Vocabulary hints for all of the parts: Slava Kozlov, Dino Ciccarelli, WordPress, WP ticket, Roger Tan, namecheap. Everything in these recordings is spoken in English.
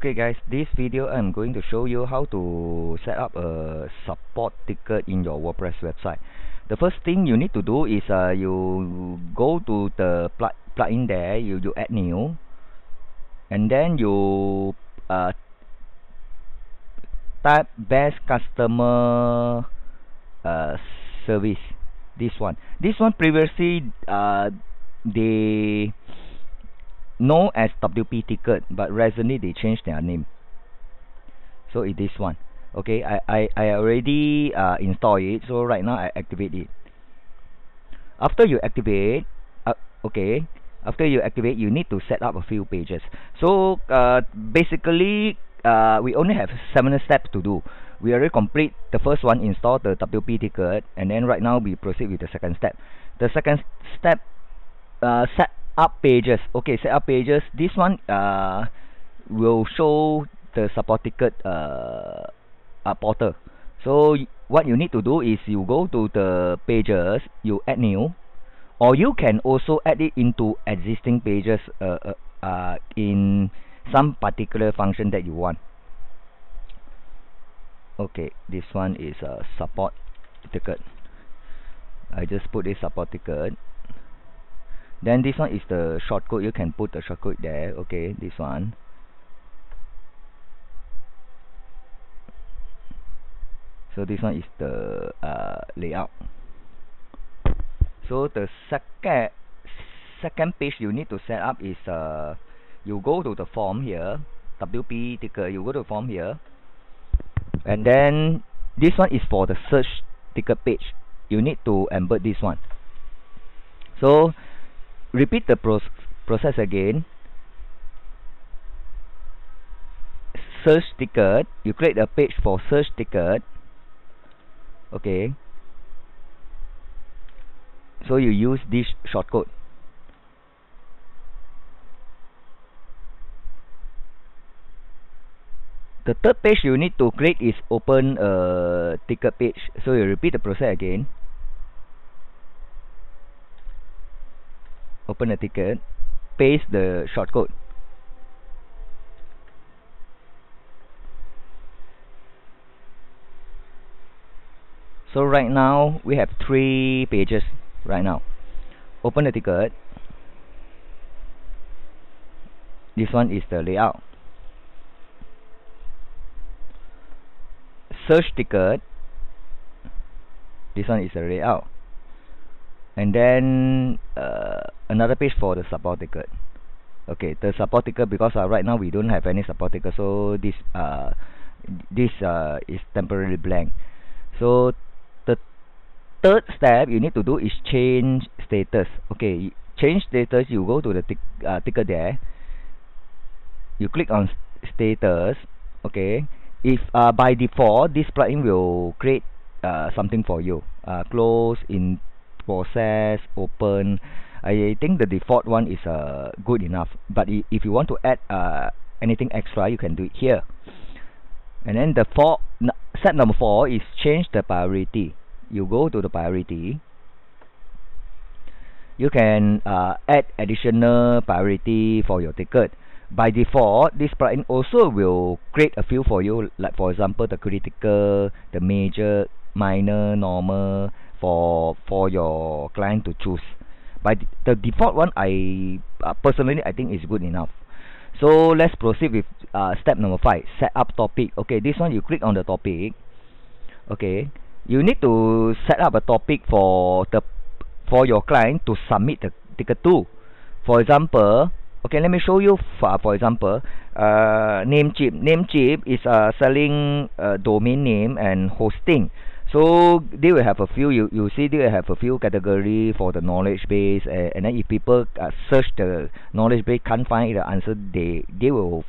Okay guys, this video I'm going to show you how to set up a support ticket in your WordPress website. The first thing you need to do is you go to the plugin there, you add new, and then you type best customer service. This one previously they known as WP ticket, but recently they changed their name, so it's this one. Okay, I already installed it, so right now I activate it. After you activate, you need to set up a few pages. So basically we only have 7 steps to do. We already complete the first one, install the WP ticket, and then right now we proceed with the second step. The second step, set up pages. Okay, set up pages. This one will show the support ticket portal. So what you need to do is you go to the pages, you add new, or you can also add it into existing pages in some particular function that you want. Okay, this one is a support ticket. I just put this support ticket. Then this one is the shortcode. You can put the shortcode there. Okay, this one. So this one is the layout. So the second page you need to set up is you go to the form here, WP ticket. You go to form here, and then this one is for the search ticket page. You need to embed this one. So repeat the process again. Search ticket. You create a page for search ticket. Okay. So you use this shortcode. The third page you need to create is open ticket page. So you repeat the process again. Open a ticket, paste the shortcode. So right now we have 3 pages right now. Open a ticket. This one is the layout. Search ticket. This one is the layout. And then another page for the support ticket. Okay, the support ticket, because right now we don't have any support ticket, so this is temporarily blank. So the third step you need to do is change status. Okay, change status. You go to the ticket there. You click on status. Okay, if by default this plugin will create something for you. Close, in process, open. I think the default one is good enough, but if you want to add anything extra, you can do it here. And then the step number 4 is change the priority. You go to the priority. You can add additional priority for your ticket. By default, this plugin also will create a few for you, like for example the critical, the major, minor, normal, for your client to choose. But the default one, I personally think is good enough. So let's proceed with step number 5, set up topic. Okay, this one you click on the topic. Okay, you need to set up a topic for your client to submit the ticket to. For example, okay, let me show you. For example, Namecheap is selling domain name and hosting. So they will have a few. You see, they will have a few category for the knowledge base, and then if people search the knowledge base, can't find the answer, they will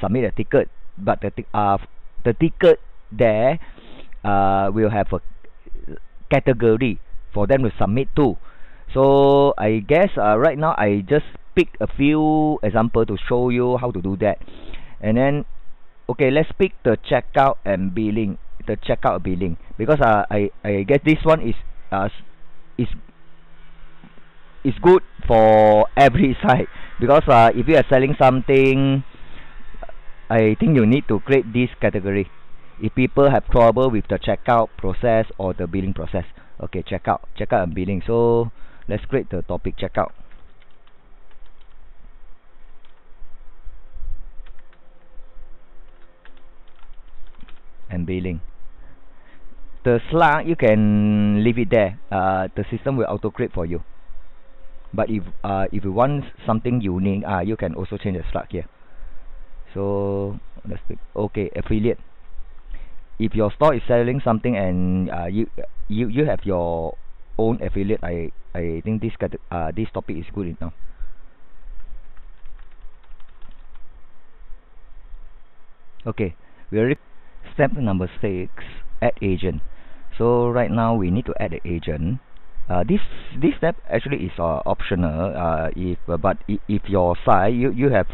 submit a ticket. But the ticket there will have a category for them to submit to. So I guess right now I just pick a few example to show you how to do that. And then okay, let's pick the checkout and billing. The checkout billing, because I guess this one is good for every site, because if you are selling something, I think you need to create this category if people have trouble with the checkout process or the billing process. Okay, checkout and billing. So let's create the topic checkout. And billing. The slug, you can leave it there. The system will auto create for you. But if you want something unique, you can also change the slug here. So let's pick. Okay, affiliate. If your store is selling something and you have your own affiliate, I think this topic is good enough. Okay, we already. Step number 6, add agent. So right now we need to add an agent. This step actually is optional. But if your site you have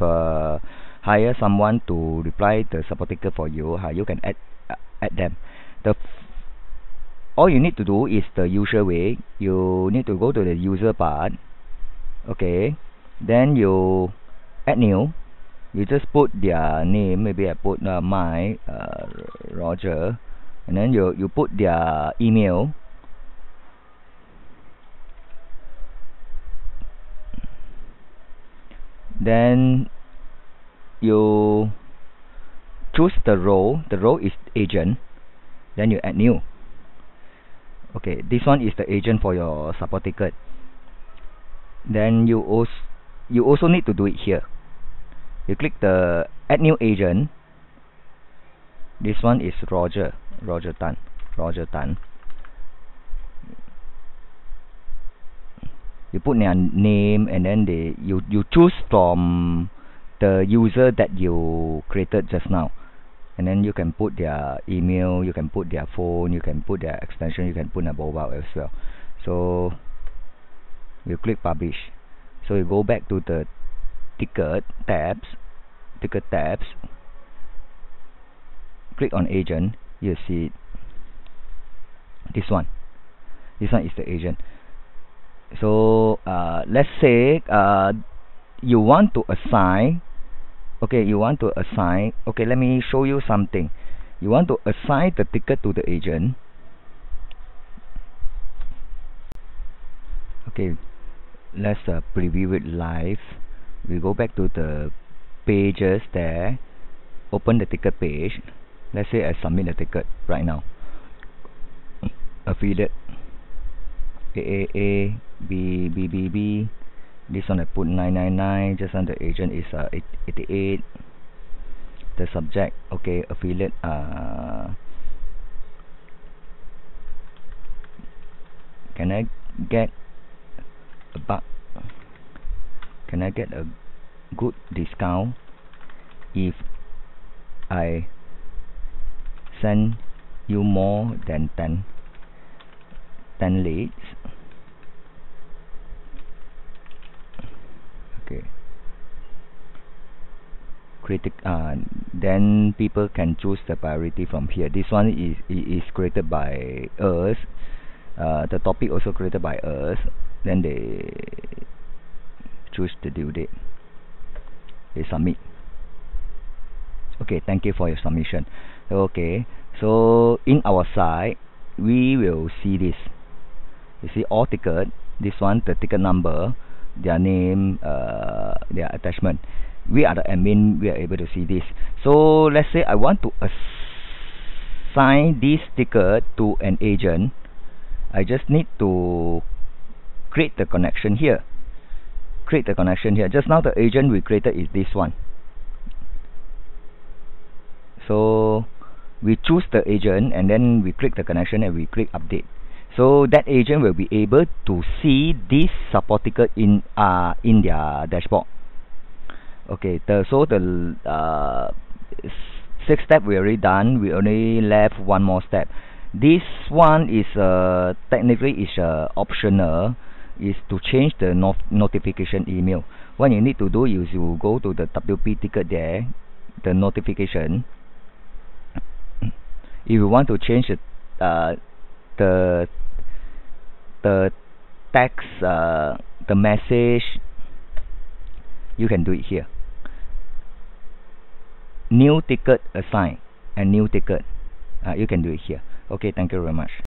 hire someone to reply the support ticket for you, you can add them. All you need to do is the usual way. You need to go to the user part. Okay, then you add new. You just put their name. Maybe I put my Roger, and then you put their email. Then you choose the role. The role is agent. Then you add new. Okay, this one is the agent for your support ticket. Then you also need to do it here. You click the add new agent. This one is Roger Tan. You put their name, and then you choose from the user that you created just now, and then you can put their email, you can put their phone, you can put their extension, you can put their mobile as well. So you click publish. So you go back to the ticket tabs, click on agent. You see this one is the agent. So let's say you want to assign. Okay, let me show you something. You want to assign the ticket to the agent. Okay, let's preview it live. We go back to the pages there, open the ticket page. Let's say I submit a ticket right now. Affiliate AAA BBB. This one I put 999. Just on the agent is 88. The subject, okay, affiliate can I get a bug? Can I get a good discount if I send you more than 10 leads? Okay. Then people can choose the priority from here. This one is created by us. The topic also created by us. Then they choose the due date. They submit. Okay, thank you for your submission. Okay, so in our site, we will see this. You see all ticket. This one, the ticket number, their name, their attachment. We are the admin. We are able to see this. So let's say I want to assign this ticket to an agent. I just need to create the connection here. Just now the agent we created is this one. So we choose the agent, and then we click the connection, and we click update. So that agent will be able to see this support ticket in their dashboard. Okay, so the 6th step we already done. We only left one more step. This one is technically is optional. Is to change the notification email. What you need to do is you go to the WP ticket there, the notification. If you want to change the text, the message, you can do it here. new ticket assigned and new ticket. You can do it here. Okay, thank you very much.